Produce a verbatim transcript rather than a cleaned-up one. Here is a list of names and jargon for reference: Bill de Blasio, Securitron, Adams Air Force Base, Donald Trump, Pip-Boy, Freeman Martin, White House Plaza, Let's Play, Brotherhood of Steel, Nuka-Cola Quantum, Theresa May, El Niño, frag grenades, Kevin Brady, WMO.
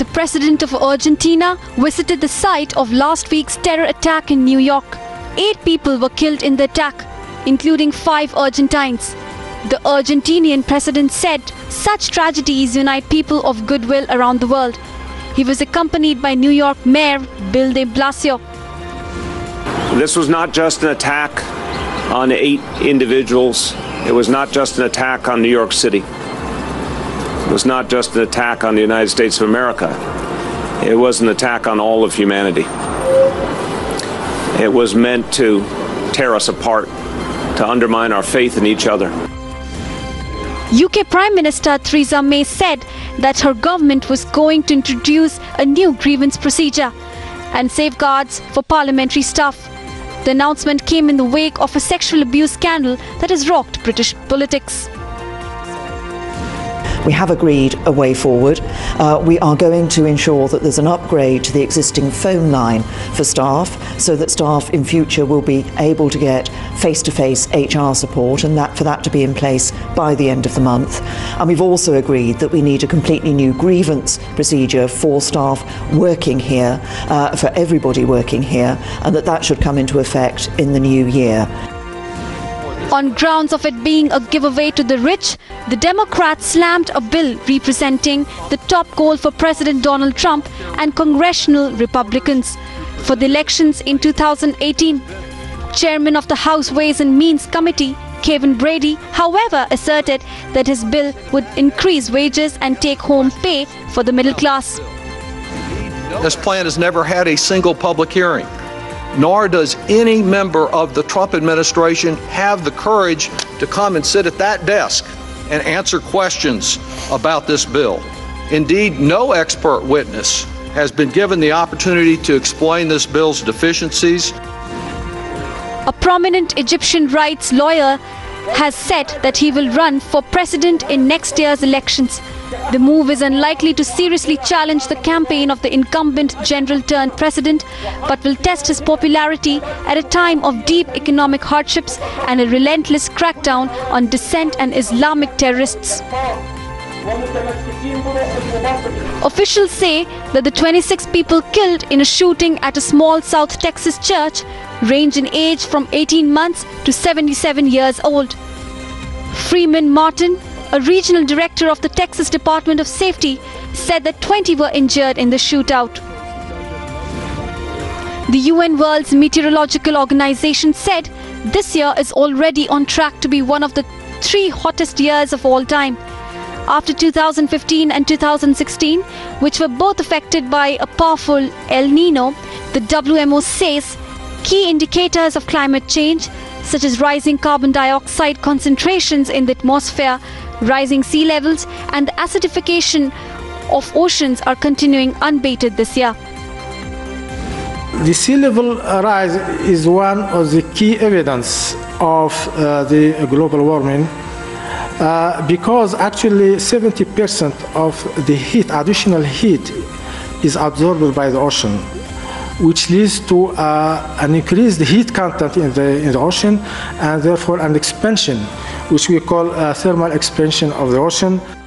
The president of Argentina visited the site of last week's terror attack in New York. Eight people were killed in the attack, including five Argentines. The Argentinian president said such tragedies unite people of goodwill around the world. He was accompanied by New York Mayor Bill de Blasio. This was not just an attack on eight individuals. It was not just an attack on New York City. It was not just an attack on the United States of America. It was an attack on all of humanity. It was meant to tear us apart, to undermine our faith in each other. U K Prime Minister Theresa May said that her government was going to introduce a new grievance procedure and safeguards for parliamentary staff. The announcement came in the wake of a sexual abuse scandal that has rocked British politics. We have agreed a way forward. Uh, we are going to ensure that there's an upgrade to the existing phone line for staff, so that staff in future will be able to get face-to-face H R support, and that for that to be in place by the end of the month. And we've also agreed that we need a completely new grievance procedure for staff working here, uh, for everybody working here, and that that should come into effect in the new year. On grounds of it being a giveaway to the rich, the Democrats slammed a bill representing the top goal for President Donald Trump and congressional Republicans for the elections in two thousand eighteen. Chairman of the House Ways and Means Committee, Kevin Brady, however, asserted that his bill would increase wages and take home pay for the middle class. This plan has never had a single public hearing, nor does any member of the Trump administration have the courage to come and sit at that desk and answer questions about this bill. Indeed, no expert witness has been given the opportunity to explain this bill's deficiencies. A prominent Egyptian rights lawyer has said that he will run for president in next year's elections. The move is unlikely to seriously challenge the campaign of the incumbent general-turned-president, but will test his popularity at a time of deep economic hardships and a relentless crackdown on dissent and Islamic terrorists. Officials say that the twenty-six people killed in a shooting at a small South Texas church range in age from eighteen months to seventy-seven years old. Freeman Martin, a regional director of the Texas Department of Safety, said that twenty were injured in the shootout. The U N World's Meteorological Organization said this year is already on track to be one of the three hottest years of all time, after two thousand fifteen and two thousand sixteen, which were both affected by a powerful El Niño. The W M O says key indicators of climate change, such as rising carbon dioxide concentrations in the atmosphere, rising sea levels and the acidification of oceans, are continuing unabated this year. The sea level rise is one of the key evidence of uh, the global warming, uh, because actually seventy percent of the heat, additional heat, is absorbed by the ocean, which leads to uh, an increased heat content in the, in the ocean, and therefore an expansion, which we call uh, thermal expansion of the ocean.